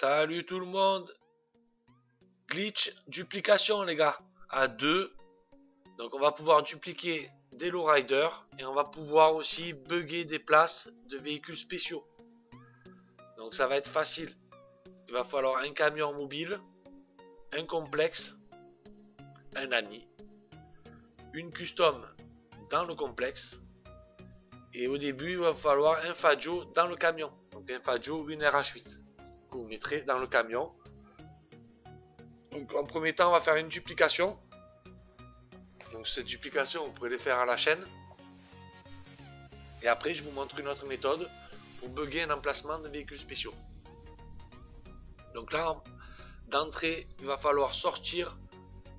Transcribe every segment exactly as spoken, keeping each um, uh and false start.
Salut tout le monde. Glitch, duplication les gars, à deux. Donc on va pouvoir dupliquer des lowriders et on va pouvoir aussi bugger des places de véhicules spéciaux. Donc ça va être facile. Il va falloir un camion mobile, un complexe, un ami, une custom dans le complexe. Et au début, il va falloir un Faggio dans le camion. Donc un Faggio ou une R H huit que vous mettrez dans le camion. Donc en premier temps, on va faire une duplication. Donc cette duplication, vous pouvez les faire à la chaîne. Et après, je vous montre une autre méthode pour bugger un emplacement de véhicules spéciaux. Donc là, d'entrée, il va falloir sortir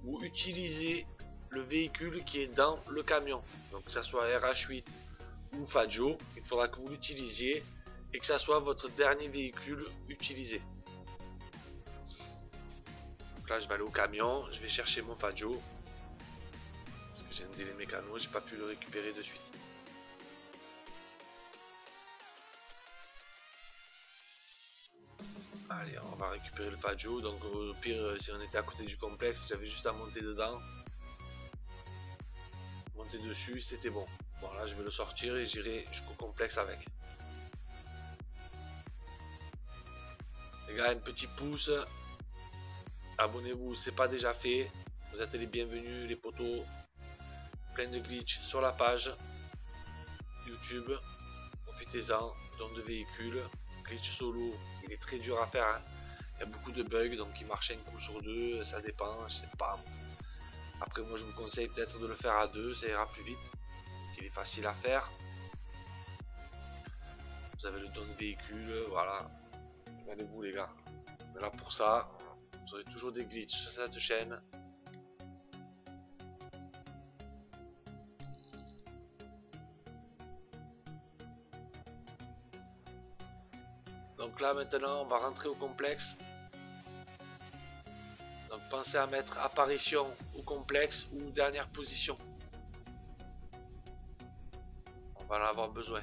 ou utiliser le véhicule qui est dans le camion. Donc que ça soit R H huit ou Faggio, il faudra que vous l'utilisiez et que ça soit votre dernier véhicule utilisé. Donc là je vais aller au camion, je vais chercher mon Faggio parce que j'ai un délai mécano, j'ai pas pu le récupérer de suite. Allez, on va récupérer le Faggio. Donc au pire, si on était à côté du complexe, j'avais juste à monter dedans, monter dessus, c'était bon. Bon là je vais le sortir et j'irai jusqu'au complexe avec. Les gars, un petit pouce, abonnez-vous, c'est pas déjà fait. Vous êtes les bienvenus les potos. Plein de glitch sur la page YouTube. Profitez-en, don de véhicules, glitch solo, il est très dur à faire. Hein. Il y a beaucoup de bugs, donc il marche un coup sur deux, ça dépend, je sais pas. Après moi je vous conseille peut-être de le faire à deux, ça ira plus vite. Il est facile à faire. Vous avez le don de véhicule, voilà. Allez-vous les gars. Mais là pour ça, vous aurez toujours des glitches sur cette chaîne. Donc là maintenant, on va rentrer au complexe. Donc pensez à mettre apparition au complexe ou dernière position. On va en avoir besoin.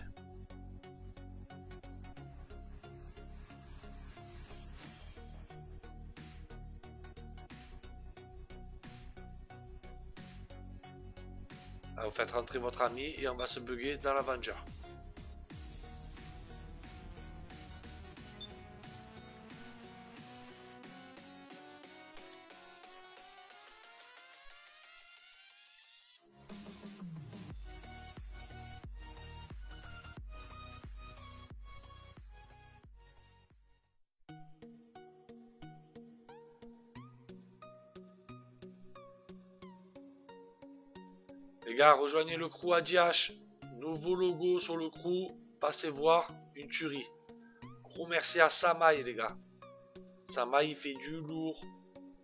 Là, vous faites rentrer votre ami et on va se bugger dans l'Avenger. Les gars, rejoignez le crew A D H, nouveau logo sur le crew, passez voir, une tuerie. Gros merci à Samaï les gars. Samaï il fait du lourd,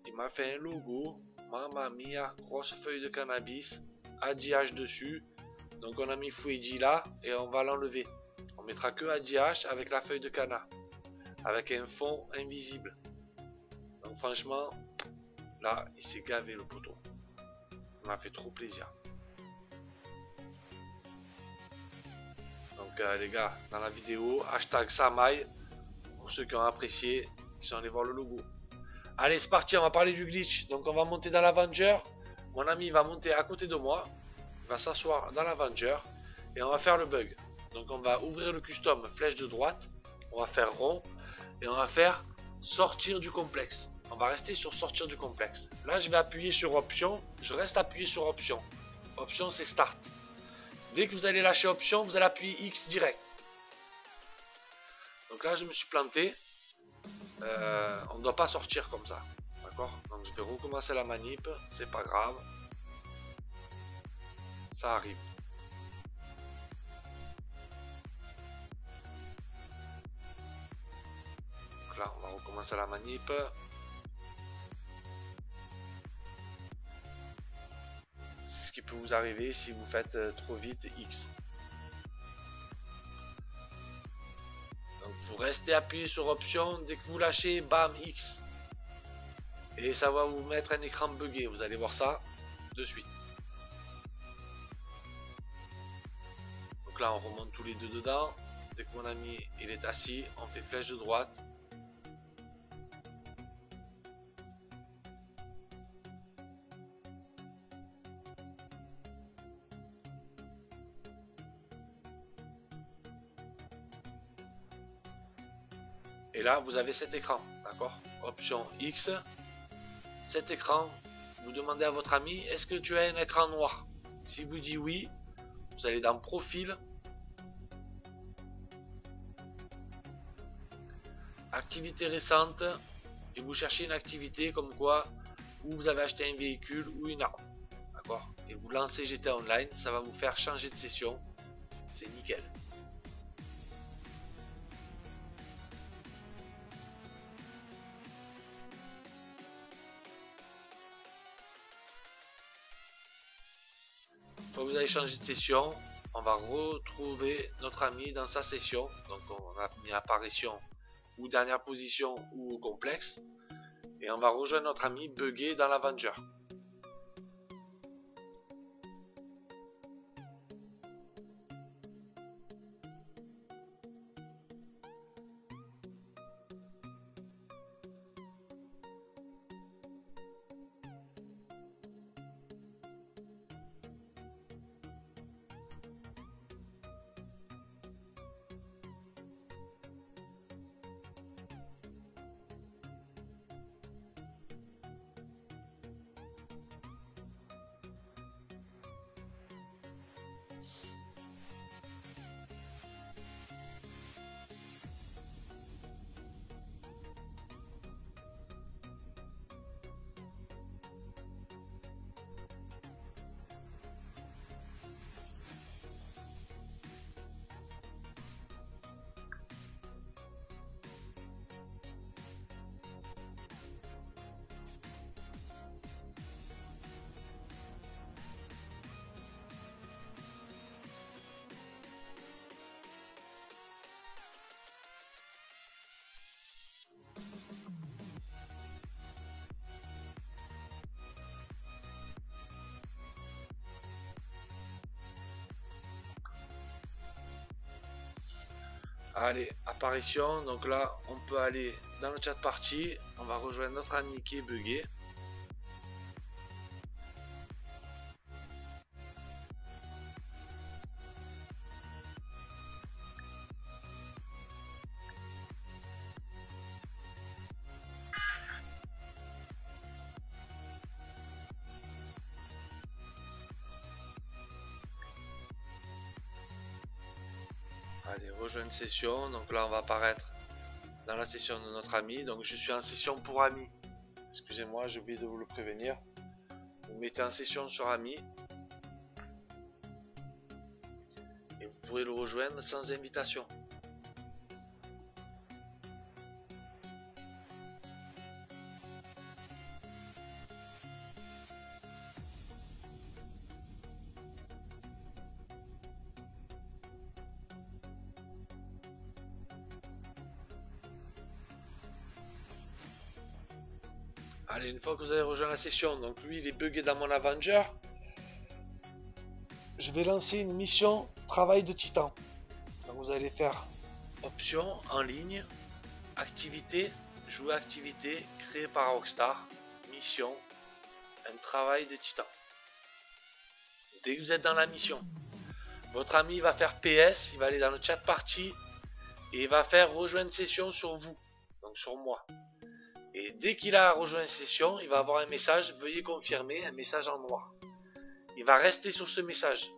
il m'a fait un logo, mamma mia, grosse feuille de cannabis, A D H dessus. Donc on a mis Fouedi là et on va l'enlever. On mettra que A D H avec la feuille de canna, avec un fond invisible. Donc franchement, là il s'est gavé le poteau. Il m'a fait trop plaisir. Donc euh, les gars, dans la vidéo, hashtag Samaï, pour ceux qui ont apprécié, qui sont allés voir le logo. Allez, c'est parti, on va parler du glitch. Donc on va monter dans l'Avenger. Mon ami va monter à côté de moi. Il va s'asseoir dans l'Avenger. Et on va faire le bug. Donc on va ouvrir le custom, flèche de droite. On va faire rond. Et on va faire sortir du complexe. On va rester sur sortir du complexe. Là je vais appuyer sur option. Je reste appuyé sur option. Option c'est start. Dès que vous allez lâcher option, vous allez appuyer X direct. Donc là, je me suis planté. Euh, on ne doit pas sortir comme ça. D'accord? Donc je vais recommencer la manip. C'est pas grave. Ça arrive. Donc là, on va recommencer la manip. C'est ce qui peut vous arriver si vous faites trop vite X. Donc vous restez appuyé sur option, dès que vous lâchez, bam, X. Et ça va vous mettre un écran buggé, vous allez voir ça de suite. Donc là on remonte tous les deux dedans. Dès que mon ami il est assis, on fait flèche de droite. Et là, vous avez cet écran, d'accord? Option X, cet écran, vous demandez à votre ami, est-ce que tu as un écran noir? Si vous dites oui, vous allez dans Profil, Activité récente, et vous cherchez une activité comme quoi, où vous avez acheté un véhicule ou une arme, d'accord? Et vous lancez G T A Online, ça va vous faire changer de session, c'est nickel. Une fois que vous avez changé de session, on va retrouver notre ami dans sa session. Donc on a mis apparition ou dernière position ou au complexe. Et on va rejoindre notre ami bugué dans l'Avenger. Allez, apparition, donc là on peut aller dans le chat party, on va rejoindre notre ami qui est bugué. Allez, rejoindre session, donc là on va apparaître dans la session de notre ami, donc je suis en session pour ami, excusez-moi j'ai oublié de vous le prévenir, vous mettez en session sur ami et vous pourrez le rejoindre sans invitation. Allez, une fois que vous avez rejoint la session, donc lui il est bugué dans mon Avenger, je vais lancer une mission travail de titan. Donc vous allez faire option en ligne, activité, jouer activité, créé par Rockstar, mission, un travail de titan. Dès que vous êtes dans la mission, votre ami va faire P S, il va aller dans le chat party et il va faire rejoindre session sur vous, donc sur moi. Et dès qu'il a rejoint une session, il va avoir un message, veuillez confirmer, un message en noir. Il va rester sur ce message.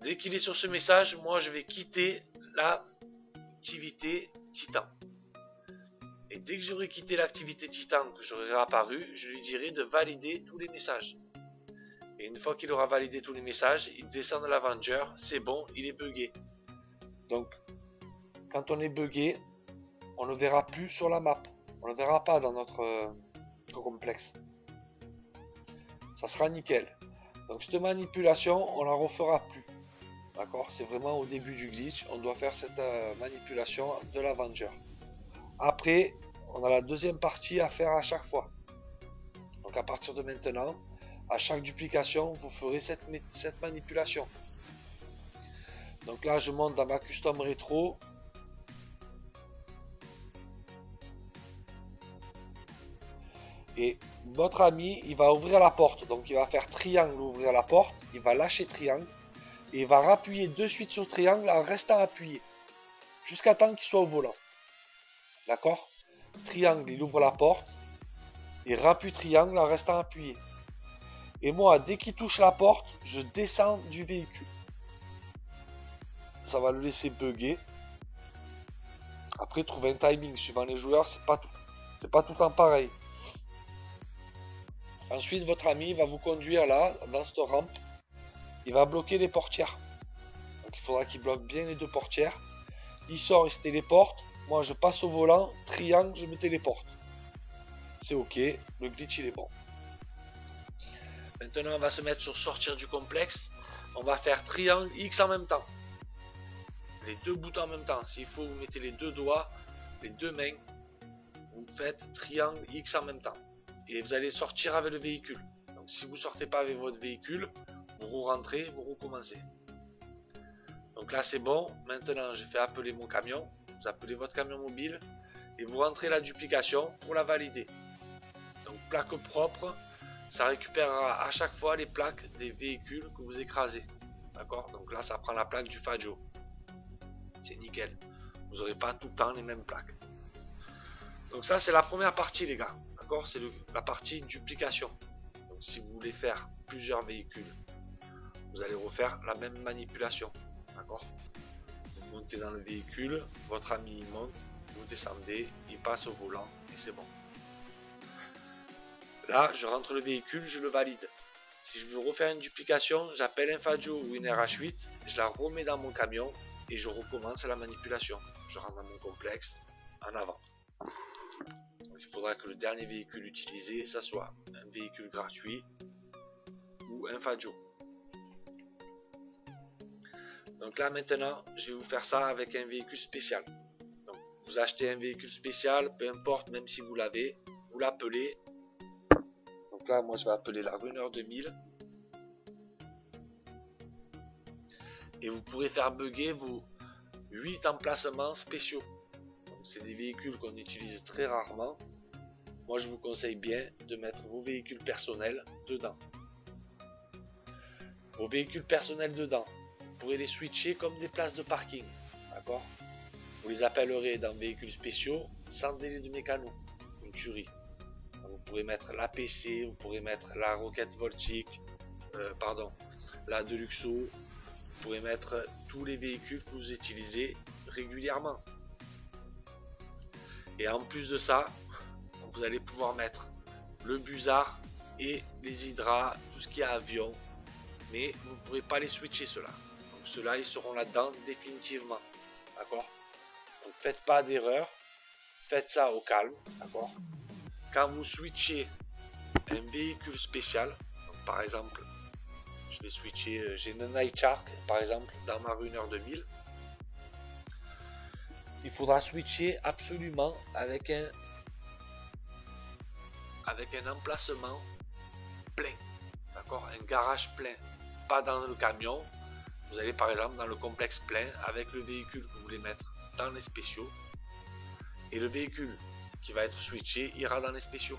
Dès qu'il est sur ce message, moi je vais quitter l'activité Titan. Et dès que j'aurai quitté l'activité Titan, que j'aurai réapparu, je lui dirai de valider tous les messages. Et une fois qu'il aura validé tous les messages, il descend de l'Avenger, c'est bon, il est bugué. Donc, quand on est bugué, on ne le verra plus sur la map. On ne le verra pas dans notre euh, complexe. Ça sera nickel. Donc cette manipulation, on la refera plus. D'accord? C'est vraiment au début du glitch. On doit faire cette euh, manipulation de l'Avenger. Après, on a la deuxième partie à faire à chaque fois. Donc à partir de maintenant, à chaque duplication, vous ferez cette, cette manipulation. Donc là, je monte dans ma custom rétro. Et votre ami, il va ouvrir la porte. Donc il va faire triangle, ouvrir la porte. Il va lâcher triangle. Et il va rappuyer de suite sur triangle en restant appuyé. Jusqu'à temps qu'il soit au volant. D'accord? Triangle, il ouvre la porte. Et rappuie triangle en restant appuyé. Et moi, dès qu'il touche la porte, je descends du véhicule. Ça va le laisser bugger. Après, trouver un timing suivant les joueurs, c'est pas tout, c'est pas tout le temps pareil. Ensuite, votre ami va vous conduire là, dans cette rampe. Il va bloquer les portières. Donc, il faudra qu'il bloque bien les deux portières. Il sort, il se téléporte. Moi, je passe au volant. Triangle, je me téléporte. C'est ok. Le glitch, il est bon. Maintenant, on va se mettre sur sortir du complexe. On va faire triangle X en même temps. Les deux boutons en même temps. S'il faut, vous mettez les deux doigts, les deux mains. Vous faites triangle X en même temps. Et vous allez sortir avec le véhicule. Donc, si vous ne sortez pas avec votre véhicule, vous rentrez, vous recommencez. Donc là, c'est bon. Maintenant, je fais appeler mon camion. Vous appelez votre camion mobile. Et vous rentrez la duplication pour la valider. Donc, plaque propre. Ça récupérera à chaque fois les plaques des véhicules que vous écrasez. D'accord? Donc là, ça prend la plaque du Faggio. C'est nickel. Vous n'aurez pas tout le temps les mêmes plaques. Donc ça, c'est la première partie, les gars. D'accord? C'est la partie duplication. Donc si vous voulez faire plusieurs véhicules, vous allez refaire la même manipulation. D'accord? Vous montez dans le véhicule, votre ami monte, vous descendez, il passe au volant et c'est bon. Là, je rentre le véhicule, je le valide. Si je veux refaire une duplication, j'appelle un Faggio ou une R H huit, je la remets dans mon camion et je recommence la manipulation. Je rentre dans mon complexe en avant. Il faudra que le dernier véhicule utilisé, ça soit un véhicule gratuit ou un Faggio. Donc là maintenant, je vais vous faire ça avec un véhicule spécial. Donc, vous achetez un véhicule spécial, peu importe, même si vous l'avez, vous l'appelez. Là, moi je vais appeler la Runner deux mille et vous pourrez faire bugger vos huit emplacements spéciaux. C'est des véhicules qu'on utilise très rarement. Moi je vous conseille bien de mettre vos véhicules personnels dedans. Vos véhicules personnels dedans, vous pourrez les switcher comme des places de parking. D'accord? Vous les appellerez dans véhicules spéciaux sans délai de mécano. Une tuerie. Vous pourrez mettre la P C, vous pourrez mettre la Rocket Voltic, euh, pardon, la Deluxo. Vous pourrez mettre tous les véhicules que vous utilisez régulièrement. Et en plus de ça, vous allez pouvoir mettre le Buzzard et les Hydra, tout ce qui est avion. Mais vous ne pourrez pas les switcher ceux-là. Donc ceux-là, ils seront là-dedans définitivement. D'accord? Donc faites pas d'erreur. Faites ça au calme. D'accord? Quand vous switchez un véhicule spécial, donc par exemple, je vais switcher, j'ai une Night Shark par exemple dans ma Runner deux mille, il faudra switcher absolument avec un avec un emplacement plein, d'accord, un garage plein, pas dans le camion. Vous allez par exemple dans le complexe plein avec le véhicule que vous voulez mettre dans les spéciaux et le véhicule qui va être switché ira dans les spéciaux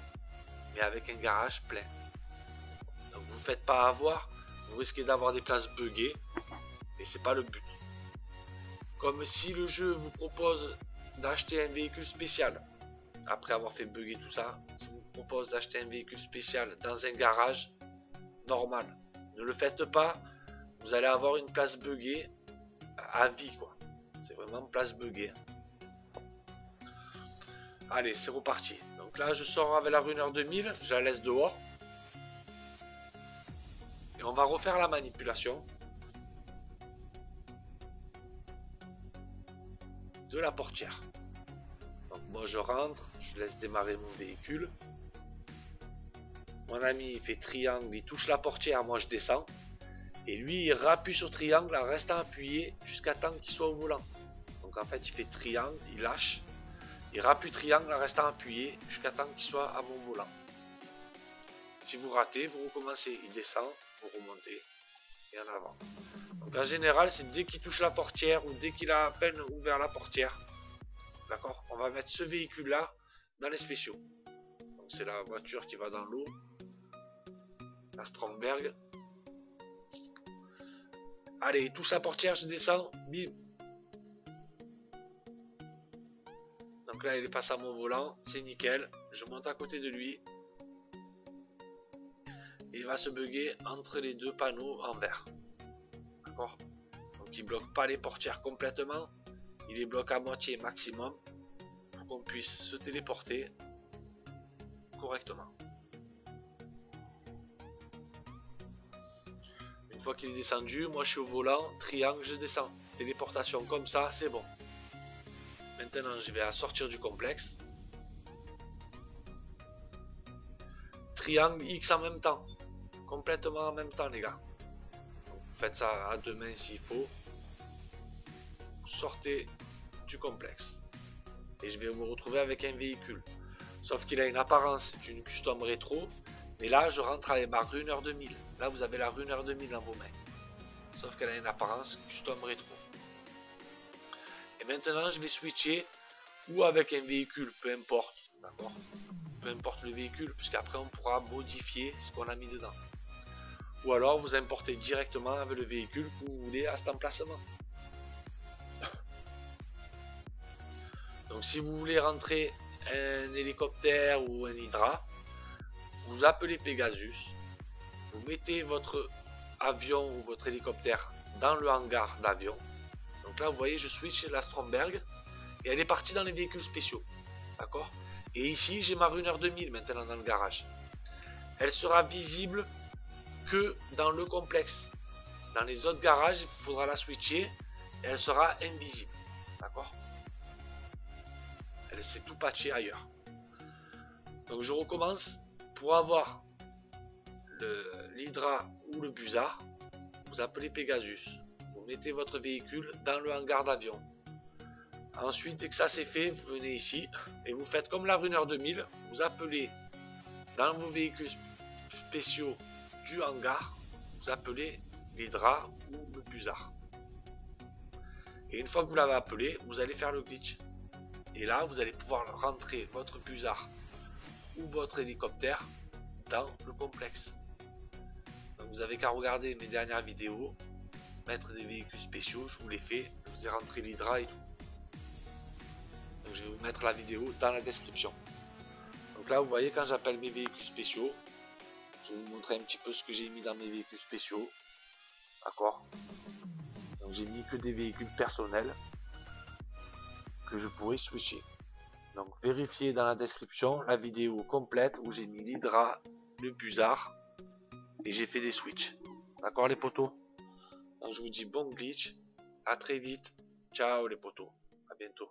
mais avec un garage plein. Donc vous ne faites pas avoir, vous risquez d'avoir des places buggées et c'est pas le but. Comme si le jeu vous propose d'acheter un véhicule spécial après avoir fait bugger tout ça, si vous propose d'acheter un véhicule spécial dans un garage normal, ne le faites pas, vous allez avoir une place buggée à vie quoi. C'est vraiment une place buggée. Allez, c'est reparti. Donc là, je sors avec la Runner deux mille, je la laisse dehors. Et on va refaire la manipulation de la portière. Donc moi, je rentre, je laisse démarrer mon véhicule. Mon ami, il fait triangle, il touche la portière, moi je descends. Et lui, il rappuie sur triangle en restant appuyé jusqu'à temps qu'il soit au volant. Donc en fait, il fait triangle, il lâche. Il rappuie triangle en restant appuyé jusqu'à temps qu'il soit à mon volant. Si vous ratez, vous recommencez. Il descend, vous remontez et en avant. Donc en général, c'est dès qu'il touche la portière ou dès qu'il a à peine ouvert la portière. D'accord? On va mettre ce véhicule-là dans les spéciaux. Donc c'est la voiture qui va dans l'eau. La Stromberg. Allez, il touche la portière, je descends. Bim. Donc là, il passe à mon volant. C'est nickel. Je monte à côté de lui. Et il va se bugger entre les deux panneaux en vert. D'accord? Donc il bloque pas les portières complètement. Il les bloque à moitié maximum. Pour qu'on puisse se téléporter correctement. Une fois qu'il est descendu, moi je suis au volant, triangle, je descends. Téléportation comme ça, c'est bon. Maintenant je vais sortir du complexe. Triangle X en même temps. Complètement en même temps les gars. Donc, vous faites ça à deux mains s'il faut. Sortez du complexe. Et je vais me retrouver avec un véhicule. Sauf qu'il a une apparence d'une custom rétro. Mais là je rentre à ma Runner deux mille. Là, vous avez la Runner deux mille dans vos mains. Sauf qu'elle a une apparence custom rétro. Et maintenant, je vais switcher ou avec un véhicule, peu importe. D'accord? Peu importe le véhicule, puisqu'après, on pourra modifier ce qu'on a mis dedans. Ou alors, vous importez directement avec le véhicule que vous voulez à cet emplacement. Donc, si vous voulez rentrer un hélicoptère ou un Hydra, vous appelez Pegasus. Vous mettez votre avion ou votre hélicoptère dans le hangar d'avion. Donc là, vous voyez, je switch la Stromberg et elle est partie dans les véhicules spéciaux. D'accord? Et ici, j'ai ma Runner deux mille maintenant dans le garage. Elle sera visible que dans le complexe. Dans les autres garages, il faudra la switcher et elle sera invisible. D'accord? Elle s'est tout patchée ailleurs. Donc je recommence pour avoir l'Hydra ou le Buzzard, vous appelez Pegasus, vous mettez votre véhicule dans le hangar d'avion. Ensuite, dès que ça c'est fait, vous venez ici et vous faites comme la Runner deux mille, vous appelez dans vos véhicules spéciaux du hangar, vous appelez l'Hydra ou le Buzzard. Et une fois que vous l'avez appelé, vous allez faire le glitch. Et là, vous allez pouvoir rentrer votre Buzzard ou votre hélicoptère dans le complexe. Donc vous avez qu'à regarder mes dernières vidéos, mettre des véhicules spéciaux, je vous les fais, je vous ai rentré l'Hydra et tout. Donc je vais vous mettre la vidéo dans la description. Donc là vous voyez quand j'appelle mes véhicules spéciaux, je vais vous montrer un petit peu ce que j'ai mis dans mes véhicules spéciaux. D'accord? Donc j'ai mis que des véhicules personnels que je pourrais switcher. Donc vérifiez dans la description la vidéo complète où j'ai mis l'Hydra, le Buzzard. Et j'ai fait des switches. D'accord les potos? Donc je vous dis bon glitch. À très vite. Ciao les potos. À bientôt.